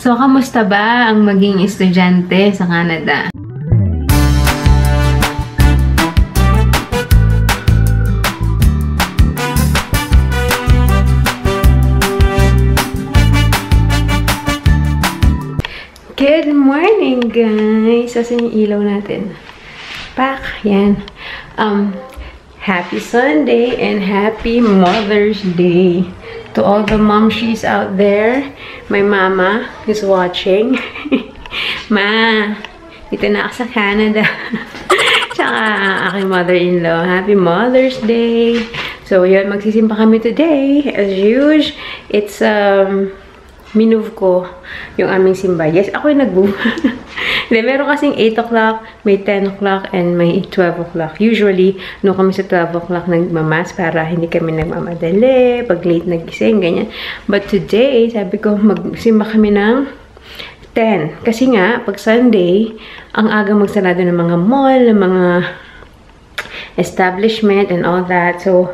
So, kamusta ba ang maging estudyante sa Canada? Good morning, guys! Asan yung ilaw natin? Pak! Yan. Happy Sunday and happy Mother's Day to all the momshies out there. My mama is watching. Ma, dito na ako sa Canada. Tsaka aking mother-in-law. Happy Mother's Day. So, yun, magsisimba kami today. As usual, it's minove ko yung aming simba. Yes, ako yung nag-boom. Meron kasing 8 o'clock, may 10 o'clock, and may 12 o'clock. Usually, no kami sa 12 o'clock nagmamas para hindi kami nagmamadali, pag late nagising, ganyan. But today, sabi ko, magsimba kami ng 10. Kasi nga, pag Sunday, ang aga magsarado ng mga mall, ng mga establishment, and all that. So,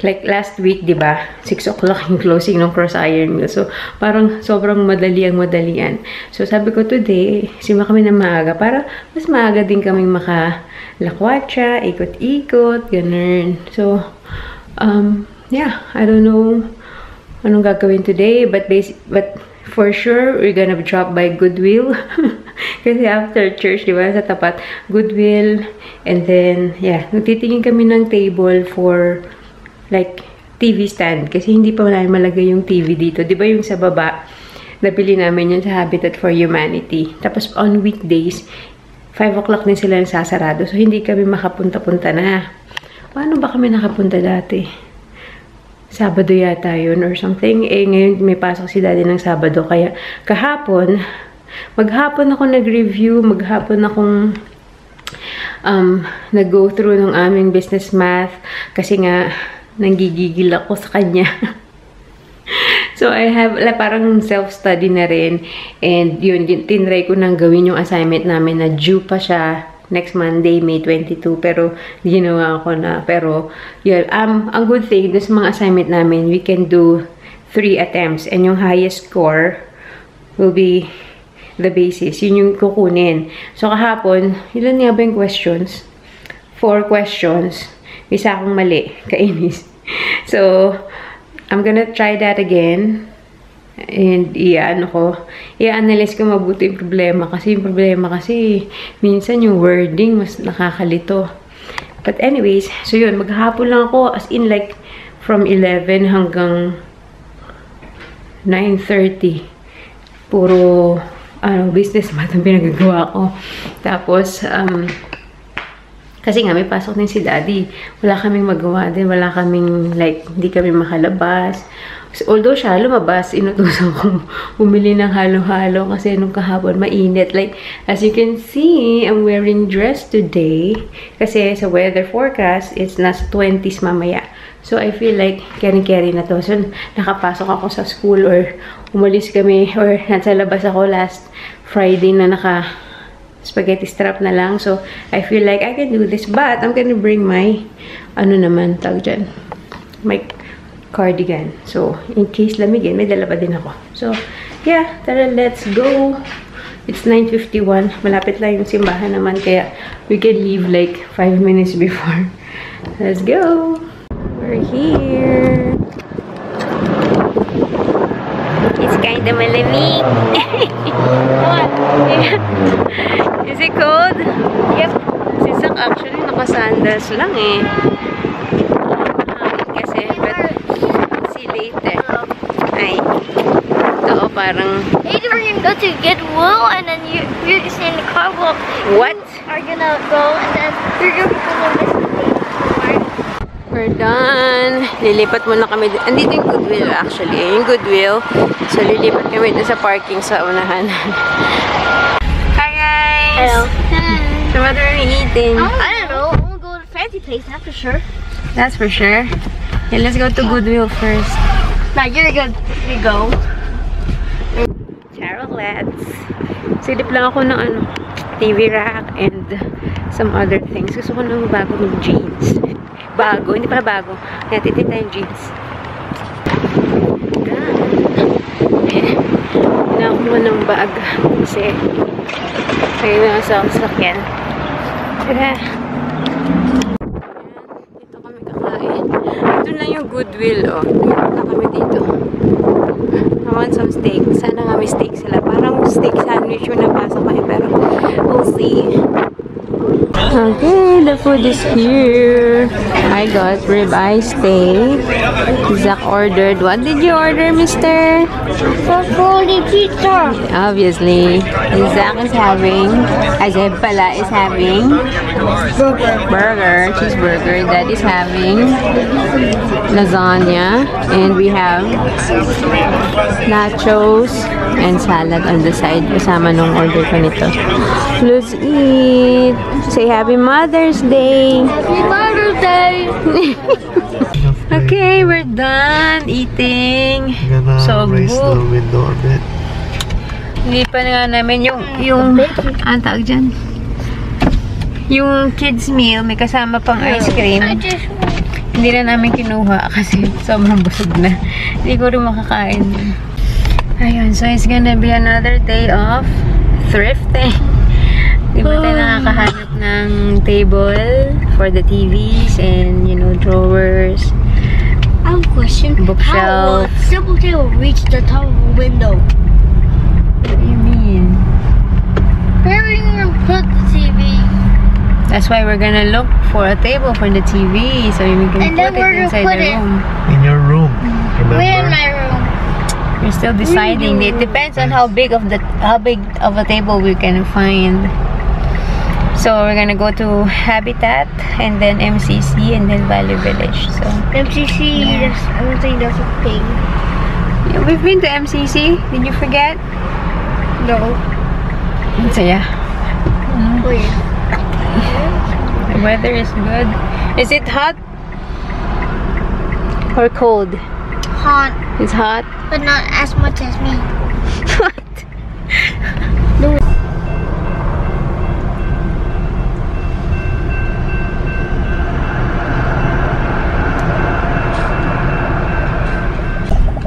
like last week, di ba? 6 o'clock yung closing ng Cross Iron Mill. So, parang sobrang madali ang madalian. So, sabi ko today, simba kami na maaga para mas maaga din kaming makalakwatsa, ikot-ikot, ganun. So, yeah, I don't know anong gagawin today, but for sure, we're gonna drop by Goodwill. Kasi after church, di ba? Sa tapat, Goodwill. And then, yeah, nagtitingin kami ng table for like TV stand kasi hindi pa namin malagay yung TV dito. 'Di ba yung sa baba? Nabili namin yun sa Habitat for Humanity. Tapos on weekdays, 5 o'clock na sila sasarado. So hindi kami makapunta-punta na. Paano ba kami nakapunta dati? Sabado yata yun or something. Eh ngayon may pasok si Daddy ng Sabado kaya kahapon, maghapon ako nag-review, maghapon akong nag-go through ng aming business math kasi nga nanggigigil ako sa kanya. So, I have parang self-study na rin. And yun, tinry ko nang gawin yung assignment namin na due pa siya next Monday, May 22. Pero, ginawa ko na. Pero, yun. Ang good thing, dun sa mga assignment namin, we can do 3 attempts. And yung highest score will be the basis. Yun yung kukunin. So, kahapon, ilan nga ba yung questions? 4 questions. Isa akong mali. Kainis. So, I'm gonna try that again. And, i-analyze ko mabuti yung problema. Kasi yung problema kasi, minsan yung wording mas nakakalito. But anyways, so yun, maghapon lang ako. As in like, from 11 hanggang 9:30. Puro, business math ang pinagagawa ko. Tapos, kasi nga, may pasok din si Daddy. Wala kaming magawa din. Wala kaming, like, hindi kami makalabas. So, although siya lumabas, inutusan kong bumili ng halo-halo kasi nung kahapon, mainit. Like, as you can see, I'm wearing dress today. Kasi sa weather forecast, it's nasa 20s mamaya. So, I feel like, carry-carry na to. So, nakapasok ako sa school or umalis kami or nasa labas ako last Friday na spaghetti strap na lang. So, I feel like I can do this. But, I'm gonna bring my my cardigan. So, in case lamigin, may dala pa din ako. So, yeah. Tara, let's go. It's 9:51. Malapit lang yung simbahan naman. Kaya, we can leave like 5 minutes before. Let's go! We're here! It's kinda malamig! What? Is it cold? Yep. Si Zach actually naka-sandals lang eh. Kasi, but si late eh. Ay. Oo, parang... Hey, we're gonna go to Goodwill and then you're just in the car. Well, what? We're gonna go and then you're gonna go to the We're done. Lilipat muna kami dito. Andito yung Goodwill actually. Yung Goodwill. So, lilipat kami dito sa parking sa unahan. Hello. Hello. So what are we eating? I don't know. We'll go to a fancy place, that's for sure. That's for sure. Yeah, let's go to Goodwill first. Now you're good. We go. Charolets. Silip lang ako ng TV rack and some other things. Gusto ko ng bagong jeans. Bago. Hindi pala bago. Kaya titita yung jeans. maaga. Nakuha ng bag kasi kayo na sa sakyan. Dito kami kakain. Ito lang yung Goodwill, oh. Nakita kami dito. I want some steak. Sana nga may steak sila. Parang steak sandwich yung napasa kayo, pero we'll see. Okay, the food is here. I got ribeye steak. Zach ordered. What did you order, mister? Pepperoni pizza. Obviously, Zach is having, Azeb pala is having burger, cheeseburger. Dad is having lasagna, and we have nachos and salad on the side. Kasama nung order ko nito. Let's eat. Say Happy Mother's Day! Happy Mother's Day! Okay, we're done eating. So good. Nilipan nga namin yung tawag dyan? Yung kids meal, may kasama pang ice cream. Hindi na namin kinuha kasi sobrang busog na. Hindi ko rin makakain. Ayun, so it's gonna be another day of thrifting. Di ba tayo nakakahanap ng table for the TVs and, you know, drawers. I have a question. Bookshelf. How will a simple table reach the top of the window? What do you mean? Where are you going to put the TV? That's why we're going to look for a table for the TV so we can put it inside the room. In your room. Where in my room? We're still deciding. It depends on how big of a table we can find. So we're gonna go to Habitat and then MCC and then Valley Village. So MCC, yeah. I don't think that's a thing. Yeah, we've been to MCC. Did you forget? No. So yeah. Oh, yeah. The weather is good. Is it hot or cold? Hot. It's hot. But not as much as me. What?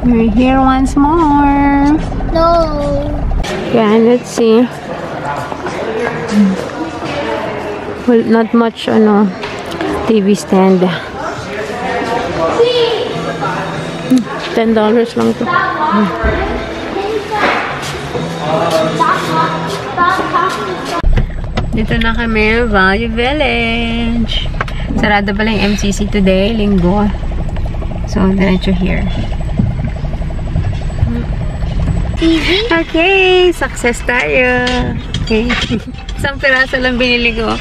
We're here once more. No. Yeah, let's see. Well, not much on a TV stand. $10 lang to. Dito na kami, Valley Village. Sarado pala yung MCC today, linggo. So, diretso here. Okay, success tayo. Okay. Isang piraso lang binili ko.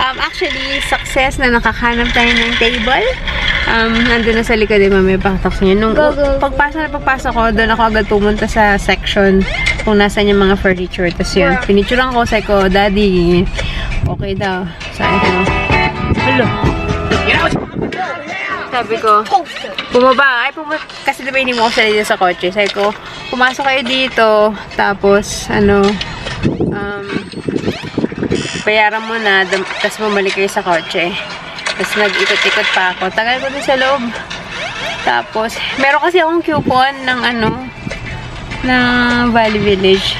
Actually, success na nakahanap tayo ng table. Nandun na sa likod din, may backtox niya. Nung pagpasok ko, doon ako agad pumunta sa section kung nasan yung mga furniture. Tapos yun, pinituran ko, say ko, Daddy, okay daw. Saan ko? Hello. Sabi ko, bumaba. Ay, kasi diba hindi mo ko salita sa kotse. Sabi ko, pumasok kayo dito. Tapos, ano, bayaran mo na, tapos bumalik kayo sa kotse. Tapos nag-ikot-ikot pa ako. Tagal ko din sa loob. Tapos, meron kasi akong coupon ng ano, ng Valley Village.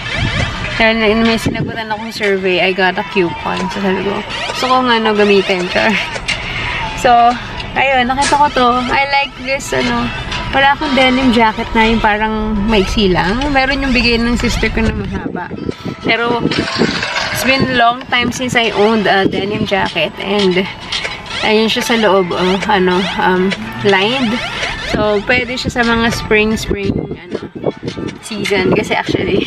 Dahil may sinagutan akong survey, I got a coupon. So sabi ko, gusto ko nga ano, gamitin. So, ayun, nakita ko to. I like this, ano, wala akong denim jacket na yung parang maiksi lang. Meron yung bigay ng sister ko na mahaba. Pero, it's been long time since I owned a denim jacket. And, ayun siya sa loob, ano, lined. So, pwede siya sa mga spring, ano, season. Kasi actually,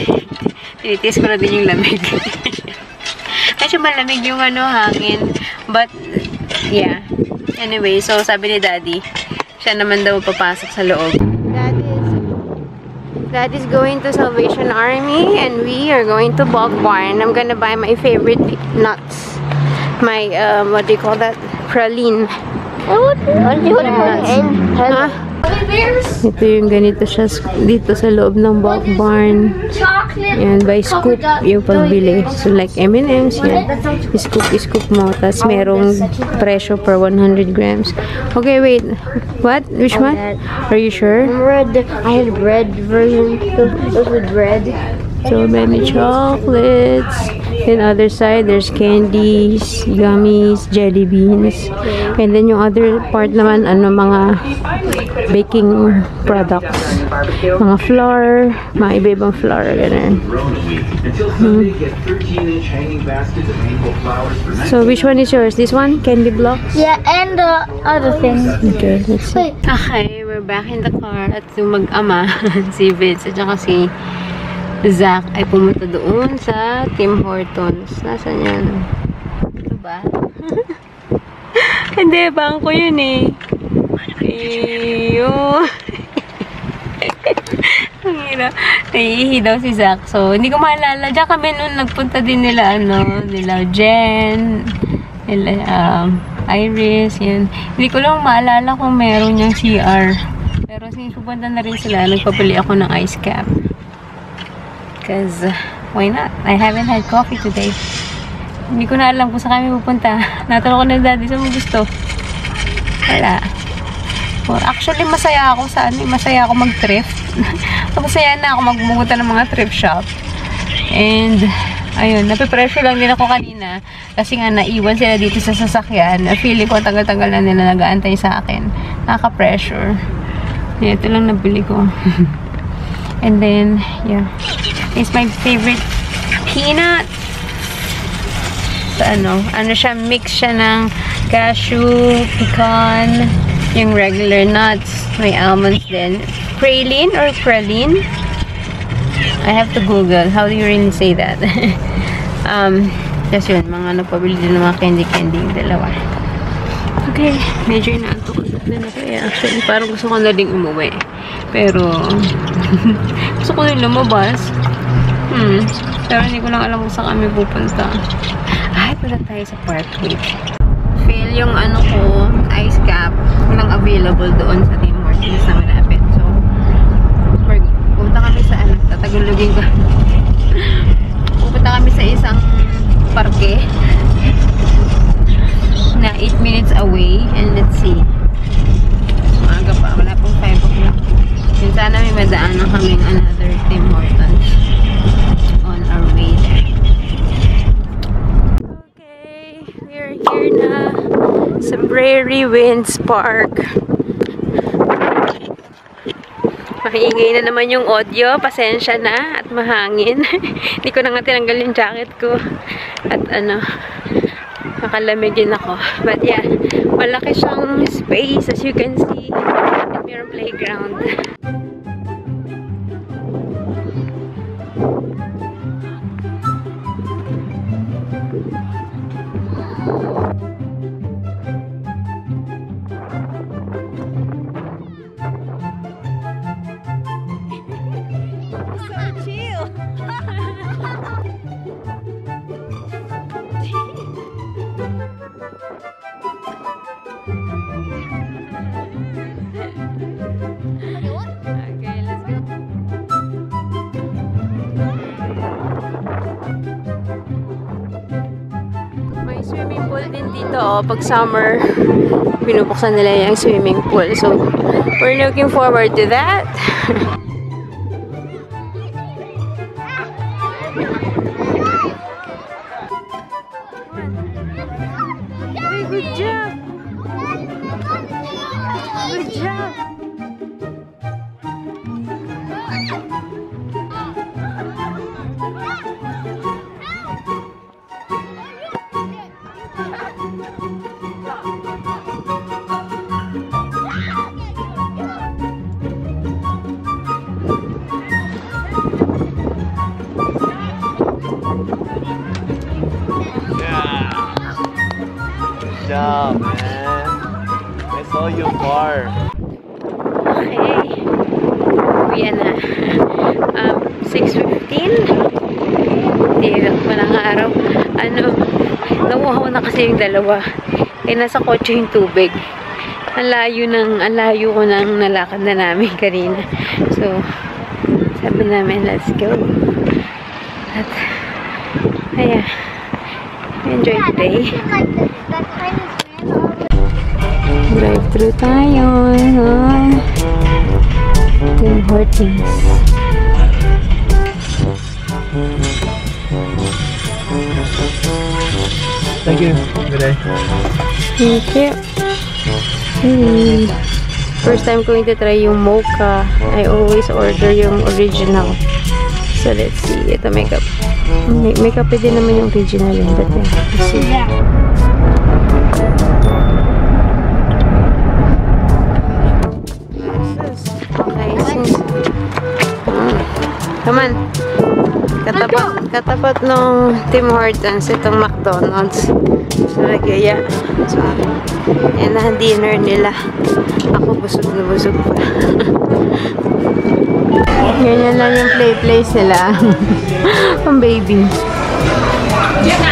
tinitiis ko na din yung lamig. Kasi malamig yung, ano, hangin. But, yeah. Anyway, so, sabi ni Daddy, siya naman daw papasok sa loob. Daddy's going to Salvation Army, and we are going to Bulk Barn. I'm gonna buy my favorite nuts. My, what do you call that? Praline. What do you call it? Huh? Ito yung ganito siya dito sa loob ng bulk barn. And by scoop yung pagbili. So like M&M's, yan. Scoop mo. Tapos merong presyo per 100 grams. Okay, wait. What? Which one? Are you sure? I had bread version. Those with bread. So many chocolates. Then other side, there's candies, gummies, jelly beans. And then yung other part naman, ano, mga baking products. Mga flour, mga iba-ibang flour, ganun. So which one is yours? This one? Candy blocks? Yeah, and the other thing. Okay, let's see. Okay, we're back in the car. At yung mag-ama, si Vince, at saka si Zach ay pumunta doon sa Tim Hortons. Nasaan yan? Ito ba? Hindi, bangko yun eh. Eyo. Ang hirap. Naiihi daw si Zach. So, hindi ko maalala. Diyan kami noon nagpunta din nila, ano, nila Jen, nila Iris, yun. Hindi ko lang maalala kung meron yung CR. Pero sige, pupunta na rin sila. Nagpapili ako ng ice cap. Because, why not? I haven't had coffee today. Hindi ko na alam kung sa kami pupunta. Natanong ko na daddy, saan mo gusto? Wala. Well, actually, masaya ako sa ano. Masaya ako mag-thrift. Masaya na ako magmumunta ng mga thrift shop. And, ayun, napipressure lang din ako kanina. Kasi nga, naiwan sila dito sa sasakyan. Feeling ko, tagal-tagal na nila nag-aantay sa akin. Nakaka-pressure. Yeah, ito lang nabili ko. And then, yeah. It's my favorite peanut. So, ano? Ano siya? Mix siya ng cashew, pecan, yung regular nuts. May almonds din. Praline or praline? I have to Google. How do you really say that? Just yun. Mga nagpabili din ng mga candy-candy. Dalawa. Okay. Medyo inaantok din ako eh. Actually, parang gusto ko na ding umuwi. Pero, gusto ko din lumabas. Pero hindi ko lang alam kung saan kami pupunta. Ay, pala tayo sa Parkway. Feel yung ano ko, ice cap, nang available doon sa Tim Hortons na malapit. So, pupunta kami sa ano, tatagulugin ko. Pupunta kami sa isang parke na 8 minutes away. And let's see. Maaga pa, wala pong 5 o'clock. Yun, sana may madaanan kaming another Tim Hortons. Sa Prairie Winds Park. Makiingay na naman yung audio. Pasensya na at mahangin. Hindi ko na nga tinanggal yung jacket ko. At ano, nakalamigin ako. But yeah, malaki siyang space as you can see. At mayroong playground. Pag summer, pinupuksan nila yung swimming pool. So, we're looking forward to that. Hey, good job! Good job! Yeah, man. I saw your bar. Okay. Uwi na. 6:15. Hindi, walang araw. Ano, nauhaw na kasi yung dalawa. Eh, nasa kotse yung tubig. Ang layo ko nang nalakad na namin kanina. So, sabi namin, let's go. At, ayan. Enjoy today. Drive-thru tayo. Tim Hortons. Thank you. Good day. Thank you. First time going to try yung mocha. I always order yung original. So let's see. Ito makeup. Makeup pwede naman yung original yun. But yeah, let's see. Come on. Katapat ng Tim Hortons itong McDonald's. So, nagaya. So, yan ang dinner nila. Ako busog na busog pa. Ganyan lang yung play sila. Ang baby.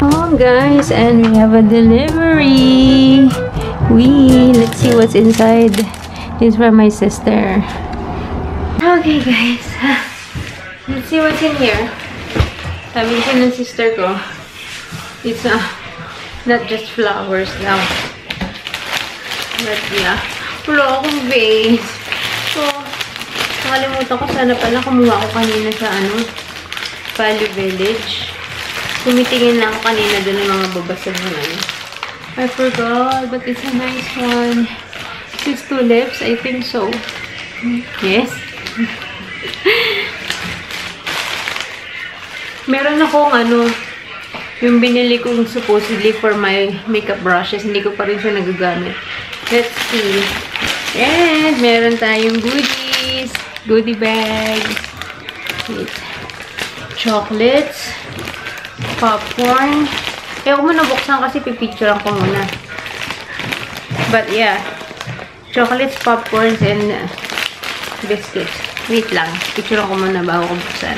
Oh guys, and we have a delivery. Let's see what's inside. It's from my sister. Okay guys. Let's see what's in here. Sabi ko ng sister ko, it's not just flowers now. But yeah, wala akong vase. So, nakalimutan ko, sana pala kumuha ako kanina sa Pali Village. Tumitingin na ako kanina doon ng mga babasag na ano. I forgot, but it's a nice one. 6 tulips, I think so. Yes. Meron akong yung binili kong supposedly for my makeup brushes. Hindi ko pa rin siya nagagamit. Let's see. And meron tayong goodies. Goodie bags. Wait. Chocolates. Popcorn. Eh, ako muna buksan kasi pipicturean ko muna. But yeah. Chocolates, popcorns, and biscuits. Wait lang. Picturean ko muna bago ko buksan.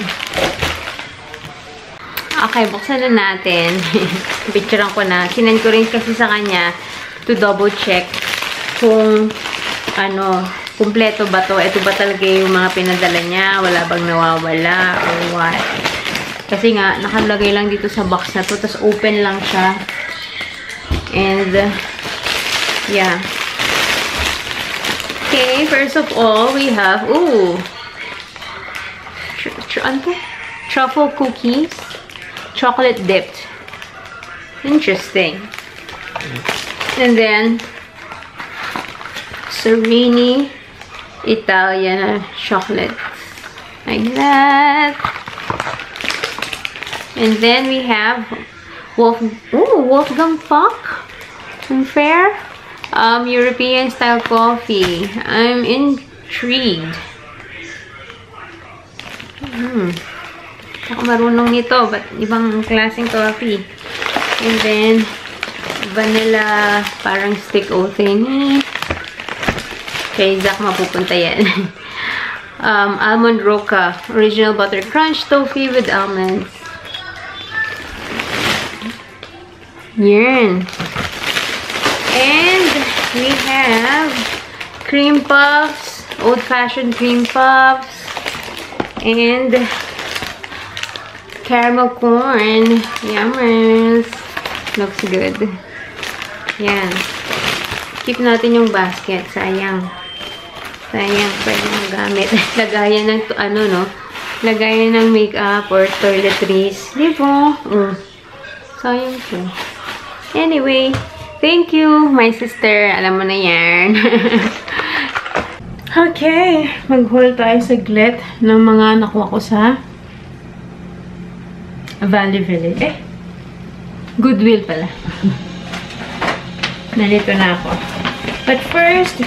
Okay, buksan na natin. Picturean ko na. Sinend ko rin kasi sa kanya to double check kung kumpleto ba to. Ito ba talaga yung mga pinadala niya? Wala bang nawawala? Or what? Kasi nga, nakalagay lang dito sa box na to. Tapos open lang siya. And, yeah. Okay, first of all, we have, ooh! Truffle cookies. Chocolate dipped. Interesting. And then, Serini Italian chocolate. Like that. And then we have Wolfgang Puck. Unfair. European style coffee. I'm intrigued. Ako marunong nito, but ibang klaseng coffee. And then, vanilla, parang stick-o thingy. Kay Zach mapupunta yan. Almond Roca, original butter crunch toffee with almonds. Yan. And, we have cream puffs, old-fashioned cream puffs, and caramel corn. Yummers. Looks good. Yan. Keep natin yung basket. Sayang. Sayang. Pwede magamit. Lagayan ng, lagayan ng makeup or toiletries. Di po? Sayang po. Anyway, thank you, my sister. Alam mo na yan. Okay. Mag-haul tayo saglit ng mga nakuha ko sa Valley Village. Eh, Goodwill pala. Nalito na ako. But first,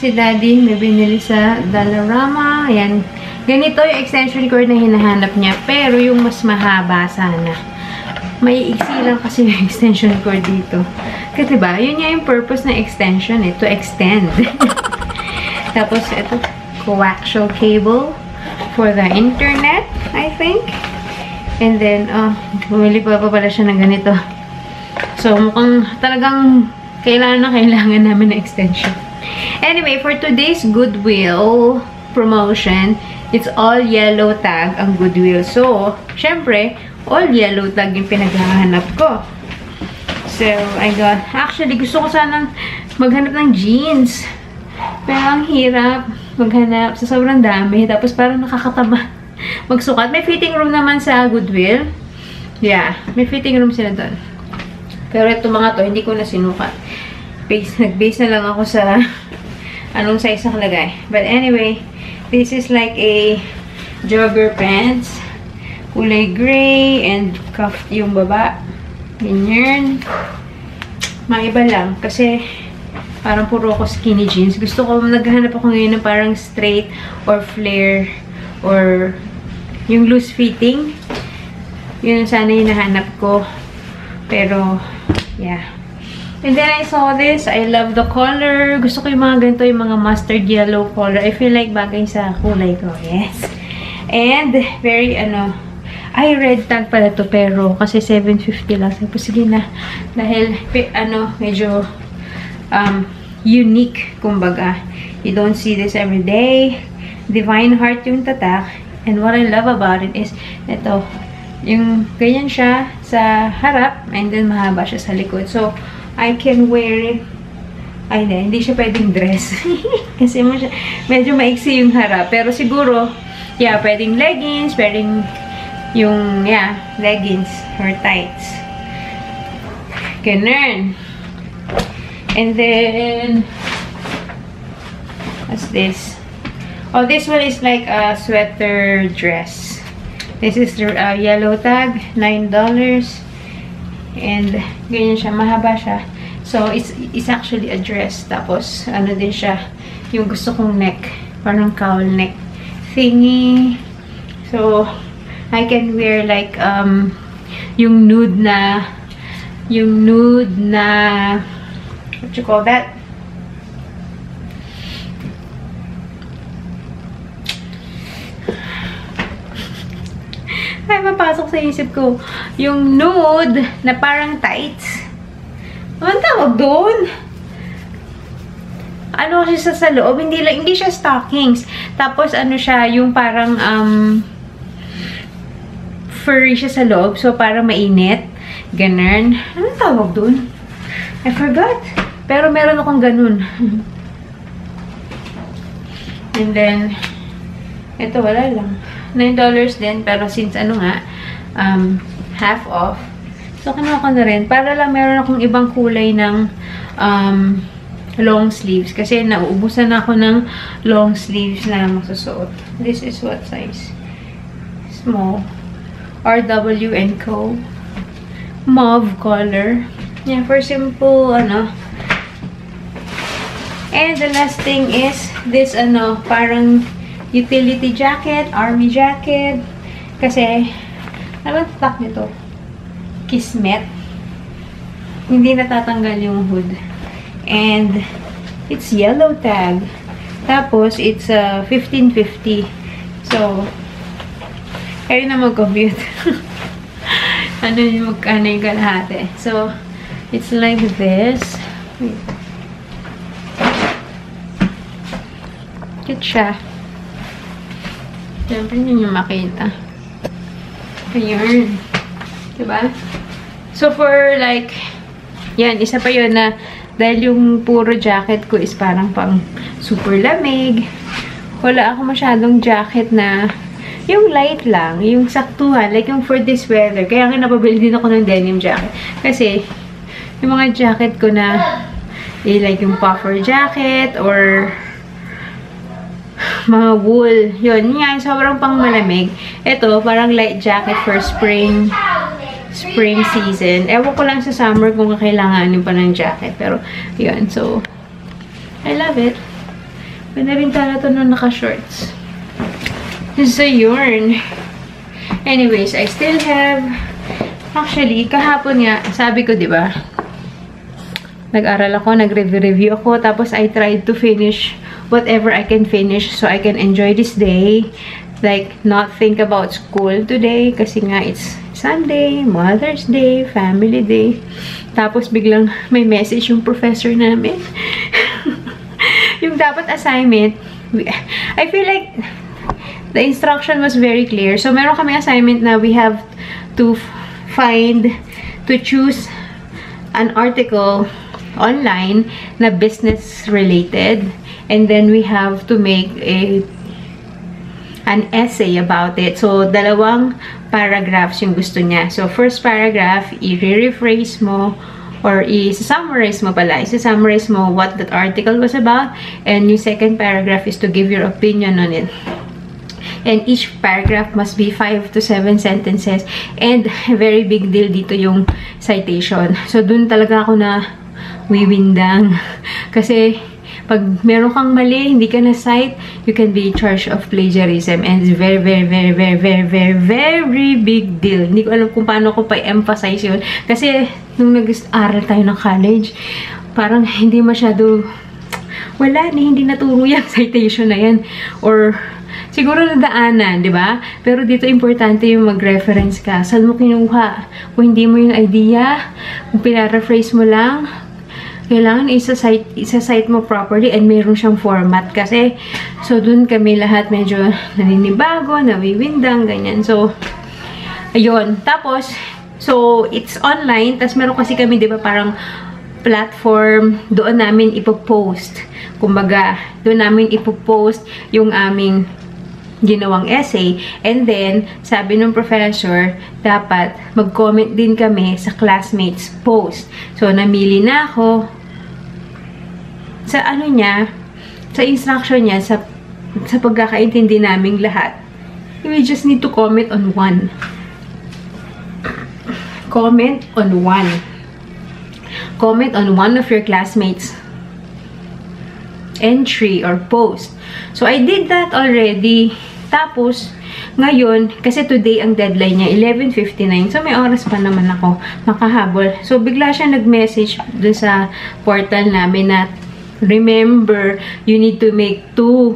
si Daddy may binili sa Dollarama. Ayan. Ganito yung extension cord na hinahanap niya. Pero yung mas mahaba sana. May iksi lang kasi yung extension cord dito. Kasi diba, yun yung purpose ng extension eh. To extend. Tapos, ito. Coaxial cable for the internet, I think. And then, bumili pa pala siya ng ganito. So, mukhang talagang kailangan na kailangan namin na extension. Anyway, for today's Goodwill promotion, it's all yellow tag ang Goodwill. So, syempre, all yellow tag yung pinaghahanap ko. So, I got, actually, gusto ko sanang maghanap ng jeans. Pero ang hirap maghanap sa sobrang dami. Tapos parang nakakataba magsukat. May fitting room naman sa Goodwill. Yeah, may fitting room sila doon. Pero ito mga to, hindi ko na sinukat. Nag-base na lang ako sa anong size na kalagay. But anyway, this is like a jogger pants. Kulay gray and cuffed yung baba. Ganyan. Mga iba lang. Kasi parang puro ko skinny jeans. Gusto ko, naghahanap ako ngayon ng parang straight or flare or yung loose fitting. Yun sana yung hinahanap ko. Pero, yeah. And then I saw this. I love the color. Gusto ko yung mga ganito, yung mga mustard yellow color. I feel like bagay sa kulay ko. Yes. And, very, ano, ay, red tag pala to, pero kasi 750 lang. Sabi, sige na. Dahil, ano, medyo unique, kumbaga. You don't see this every day. Divine Heart yung tatak. And what I love about it is, ito, yung ganyan siya sa harap, and then mahaba siya sa likod. So, I can wear it. Ay, hindi siya pwedeng dress. Kasi medyo maiksi yung harap. Pero siguro, yeah, pwedeng leggings, pwedeng yung, yeah, leggings or tights. Ganun. And then, what's this? Oh, this one is like a sweater dress. This is the yellow tag, $9. And, ganyan siya. Mahaba siya. So, it's actually a dress. Tapos, ano din siya, yung gusto kong neck. Parang cowl neck thingy. So, I can wear like, yung nude na, what you call that? Ay, mapasok sa isip ko. Yung nude na parang tights. Anong tawag doon? Ano kasi sa loob? Hindi siya stockings. Tapos ano siya, yung parang furry siya sa loob. So, parang mainit. Ganun. Anong tawag doon? I forgot. Pero meron akong ganun. And then, ito wala lang. $9 din, pero since ano nga, half off. So, kinuha ko na rin. Para lang meron akong ibang kulay ng long sleeves. Kasi nauubusan ako ng long sleeves na masusuot. This is what size? Small. RW & Co. Mauve color. Yeah, for simple, ano. And the last thing is, this ano, parang utility jacket, army jacket. Kasi, ano tatak nito? Kismet. Hindi natatanggal yung hood. And, it's yellow tag. Tapos, it's $15.50. So, kayo na mag-compute. Ano yung kalahati. So, it's like this. Wait. Cute siya. Siyempre, yun yung makita. Ayun. Diba? So, for like, yan, isa pa yun na, dahil yung puro jacket ko is parang pang super lamig. Wala ako masyadong jacket na, yung light lang, yung saktuhan, like yung for this weather. Kaya nga napabili din ako ng denim jacket. Kasi, yung mga jacket ko na, like yung puffer jacket, or mga wool. Yun, yan. Sobrang pang malamig. Ito, parang light jacket for spring season. Ewan ko lang sa summer kung kakailanganin pa ng jacket. Pero, yun. So, I love it. Pwede rin tala ito nung naka-shorts. So, yun. Anyways, I still have, actually, kahapon nga, sabi ko, diba, nag-aral ako, nag-review ako, tapos I tried to finish whatever I can finish so I can enjoy this day. Like, not think about school today kasi nga it's Sunday, Mother's Day, Family Day. Tapos biglang may message yung professor namin. Yung dapat assignment, I feel like the instruction was very clear. So meron kami assignment na we have to choose an article online na business related, and then we have to make an essay about it. So, dalawang paragraphs yung gusto niya. So, first paragraph, i-rephrase mo or i-summarize mo pala. I-summarize mo what that article was about, and yung second paragraph is to give your opinion on it. And each paragraph must be 5 to 7 sentences. And very big deal dito yung citation. So, dun talaga ako na wiwindang. Kasi, pag meron kang mali, hindi ka na cite, you can be charged of plagiarism, and it's very big deal. Hindi ko alam kung paano ko pa-emphasize yun. Kasi nung nag-aral tayo ng college, parang hindi masyado, wala na, hindi naturo yung citation na yan. Or siguro nadaanan, di ba? Pero dito importante yung mag-reference ka. Saan mo kinuha? Kung hindi mo yung idea, kung pinarephrase mo lang, kailangan isa-cite mo properly, and mayroon siyang format kasi. So, dun kami lahat medyo naninibago, nawiwindang, ganyan. So, ayun. Tapos, so, it's online. Tapos, meron kasi kami, di ba, parang platform. Doon namin ipopost. Kumbaga, doon namin ipopost yung aming ginawang essay, and then sabi ng professor dapat mag-comment din kami sa classmates post. So namili na ako sa ano niya, sa instruction niya, sa pagkakaintindi naming lahat. We just need to comment on one. Comment on one. Comment on one of your classmates entry or post. So, I did that already. Tapos, ngayon, kasi today ang deadline niya, 11:59. So, may oras pa naman ako makahabol. So, bigla siya nag-message dun sa portal namin na, remember, you need to make 2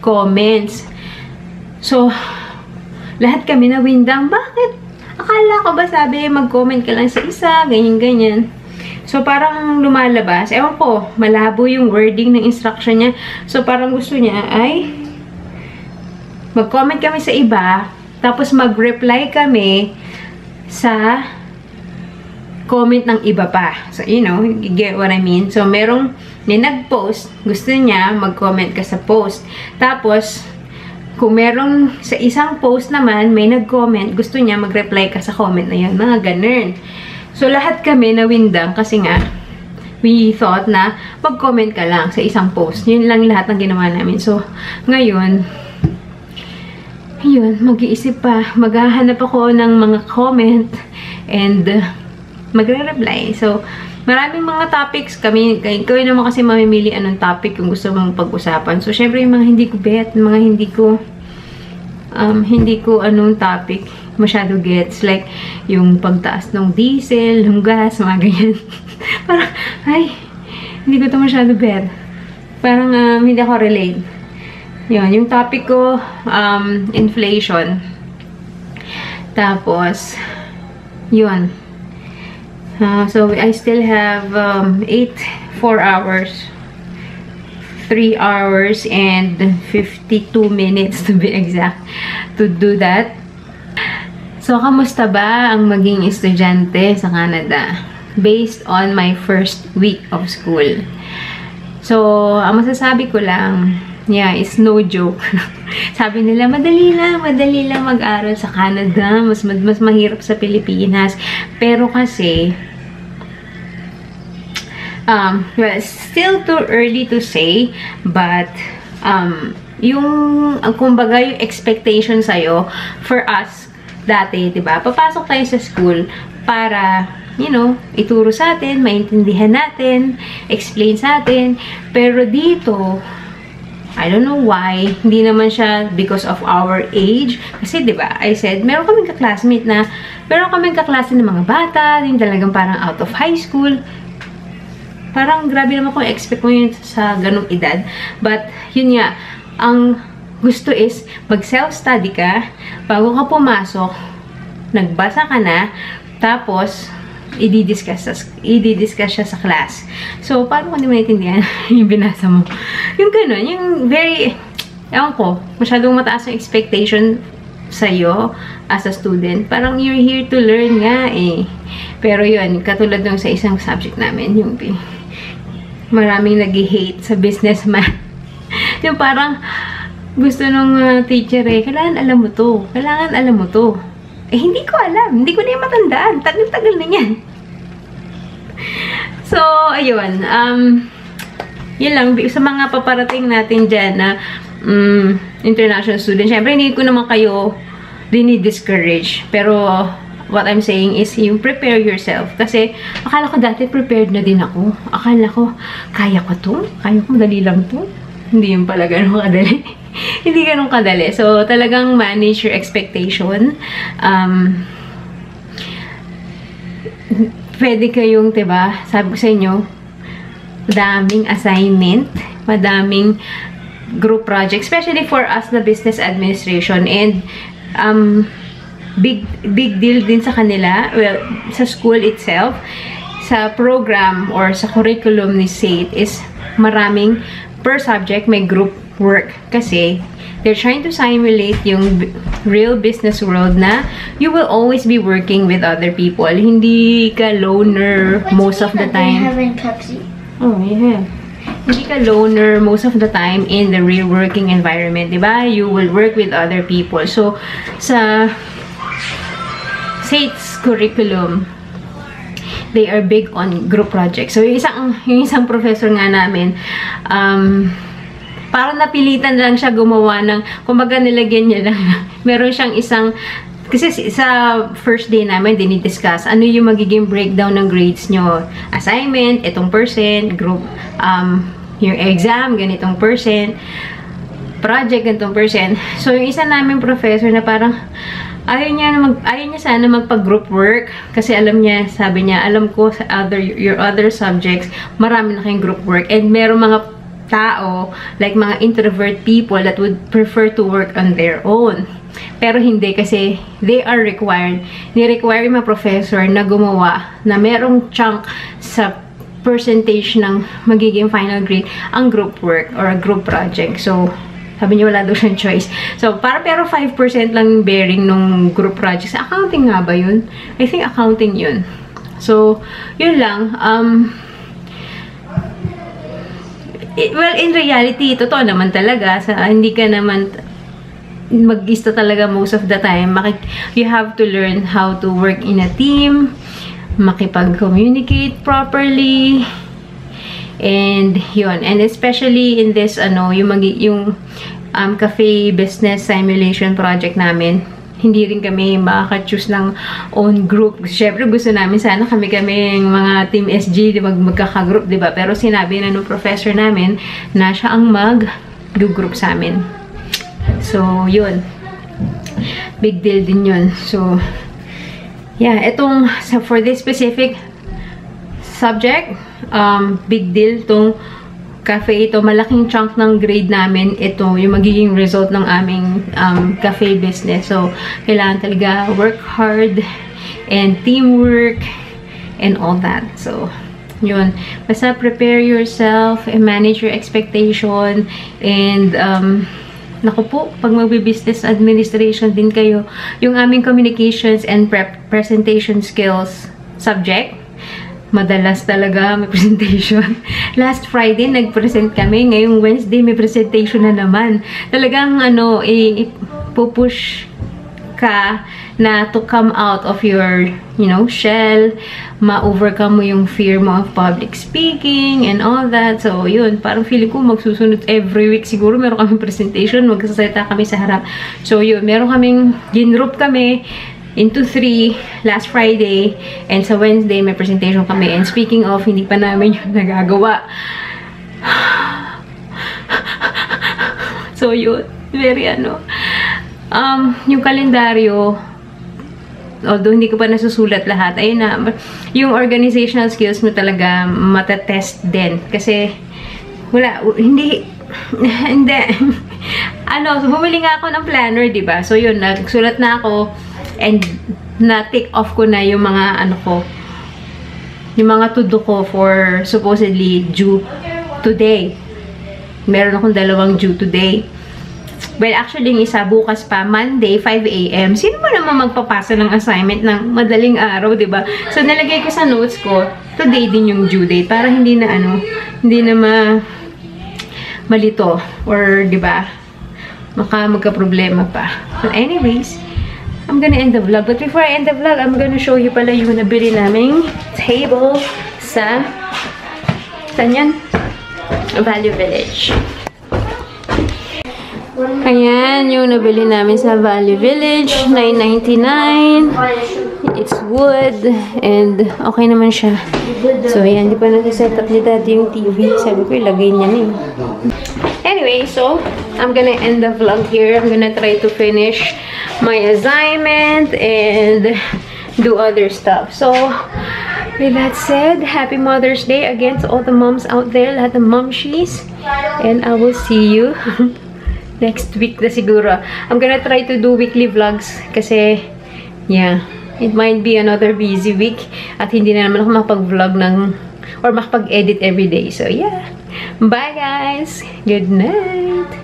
comments. So, lahat kami na windang, bakit? Akala ko ba sabi, mag-comment ka lang sa isa, ganyan-ganyan. So, parang lumalabas. Ewan ko, malabo yung wording ng instruction niya. So, parang gusto niya ay mag-comment kami sa iba, tapos mag-reply kami sa comment ng iba pa. So, you know, you get what I mean? So, merong nag-post, gusto niya mag-comment ka sa post. Tapos, kung merong sa isang post naman, may nag-comment, gusto niya mag-reply ka sa comment na yun. Mga ganun. So, lahat kami nawindang kasi nga, we thought na mag-comment ka lang sa isang post. Yun lang lahat ng ginawa namin. So, ngayon, yun, mag-iisip pa. Maghahanap ako ng mga comment and magre-reply. So, maraming mga topics kami. Kayo naman kasi mamimili anong topic yung gusto mong pag-usapan. So, syempre, yung mga hindi ko bet, mga hindi ko anong topic masyado gets, like yung pagtaas ng diesel, ng gas, mga ganyan. Parang, ay, hindi ko ito masyado bet. Parang hindi ako relate. Yun, yung topic ko, inflation. Tapos, yun. So, I still have 4 hours. 3 hours and 52 minutes to be exact to do that. So, kamusta ba ang maging estudyante sa Canada based on my first week of school? So, ang masasabi ko lang, yeah, it's no joke. Sabi nila, madali lang mag-aral sa Canada. Mas mahirap sa Pilipinas. Pero kasi, well, it's still too early to say, but yung kumbaga yung expectation sa'yo, for us dati, diba? Papasok tayo sa school para, you know, ituro sa atin, maintindihan natin, explain sa atin. Pero dito, I don't know why, hindi naman siya because of our age. Kasi, diba, I said, meron kaming kaklasmate na, meron kaming kaklase ng mga bata, yung talagang parang out of high school. Parang grabe naman kung expect mo yun sa ganung edad. But, yun nga, ang gusto is, mag-self-study ka, bago ka pumasok, nagbasa ka na, tapos i-discuss siya sa class. So, paano kung di mo naiintindihan yung binasa mo? Yung ganun, yung very, ewan ko, masyadong mataas ang expectation sa'yo as a student. Parang you're here to learn nga eh. Pero yun, katulad nung sa isang subject namin, yung maraming nag-hate sa business math. Yung parang gusto nung teacher eh, kailangan alam mo to. Kailangan alam mo to. Eh, hindi ko alam. Hindi ko na yung matandaan. Tagal-tagal na yan. So, ayun. Yun lang. Sa mga paparating natin dyan na international student, syempre hindi ko naman kayo dinidiscourage. Pero what I'm saying is you prepare yourself. Kasi akala ko dati prepared na din ako. Akala ko, kaya ko to? Kaya ko madali lang to? Hindi yung pala ganun kadali. Hindi ganun kadali. So, talagang manage your expectation. Pwede kayong, diba, sabi ko sa inyo, daming assignment, madaming group project, especially for us the business administration, and big deal din sa kanila, well, sa school itself, sa program or sa curriculum ni SAIT is maraming per subject may group work kasi they're trying to simulate yung real business world na you will always be working with other people. Hindi ka loner most of the time. Oh, yeah. Hindi ka loner most of the time in the real working environment, diba? You will work with other people. So, sa SAIT's curriculum, they are big on group projects. So, yung isang professor nga namin, parang napilitan lang siya gumawa ng, kumbaga nilagyan niya lang. Meron siyang isang, kasi sa first day namin, dinidiscuss, ano yung magiging breakdown ng grades nyo? Assignment, itong percent, group, yung exam, ganitong percent, project, ganitong percent. So, yung isa namin professor na parang, ayaw niya sana magpa-group work. Kasi alam niya, sabi niya, alam ko sa your other subjects, marami na kayong group work. And merong mga tao, like mga introvert people that would prefer to work on their own. Pero hindi kasi they are required. Ni-require yung mga professor na gumawa na merong chunk sa percentage ng magiging final grade ang group work or a group project. So, sabi niya wala daw siyang choice. So, pero 5% lang bearing nung group project. Sa accounting nga ba yun? I think accounting yun. So, yun lang. Well, in reality, totoo naman talaga. Sa, hindi ka naman mag-ista talaga most of the time. You have to learn how to work in a team, makipag-communicate properly, and yun. And especially in this, yung cafe business simulation project namin, hindi rin kami makaka-choose ng own group. Siyempre, gusto namin sana kami yung mga team SG, magkaka-group, diba? Pero sinabi na nung professor namin na siya ang mag-group sa amin. So, yun. Big deal din yun. So, yeah. Itong, for this specific subject, big deal itong cafe. Ito, malaking chunk ng grade namin. Ito, yung magiging result ng aming cafe business. So, kailangan talaga work hard and teamwork and all that. So, yun. Basta prepare yourself and manage your expectation and, naku po, pag magbi-business administration din kayo, yung aming communications and presentation skills subject, madalas talaga may presentation. Last Friday, nag-present kami. Ngayong Wednesday, may presentation na naman. Talagang, pupush ka na to come out of your, shell, ma-overcome mo yung fear mo of public speaking and all that. So, yun, parang feeling ko magsusunod every week. Siguro meron kaming presentation, magsasalita kami sa harap. So, yun, meron kaming, ginroup kami into 3 last Friday, and sa Wednesday, may presentation kami. And speaking of, hindi pa namin yun nagagawa. So, yun, very yung kalendaryo, although hindi ko pa nasusulat lahat, ayun na, yung organizational skills mo talaga matatest din. Kasi, bumili nga ako ng planner, diba? So, yun, nagsulat na ako and na-take off ko na yung mga ano ko, yung mga to-do ko for supposedly due today. Meron akong dalawang due today. Well, actually, yung isa bukas pa, Monday, 5 AM. Sino ba naman magpapasa ng assignment ng madaling araw, diba? So, nalagay ko sa notes ko, today din yung due date para hindi na ano, hindi na malito or, diba, maka magka-problema pa. But anyways, I'm gonna end the vlog. But before I end the vlog, I'm gonna show you pala yung nabili naming table sa tanyan Value Village. Ayan, yung nabili namin sa Value Village. $9.99. It's wood. And okay naman siya. So, ayan, di pa nag-set up ni Daddy yung TV. Sabi ko, ilagay niya na eh. Anyway, so, I'm gonna end the vlog here. I'm gonna try to finish my assignment and do other stuff. So, with that said, happy Mother's Day again to all the moms out there, lahat ng momshies. And I will see you next week na siguro. I'm gonna try to do weekly vlogs kasi, yeah, it might be another busy week at hindi na naman ako makapag-vlog ng, or makapag-edit every day. So, yeah. Bye guys! Good night!